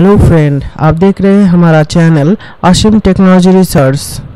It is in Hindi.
हेलो फ्रेंड, आप देख रहे हैं हमारा चैनल आशिम टेक्नोलॉजी रिसर्च।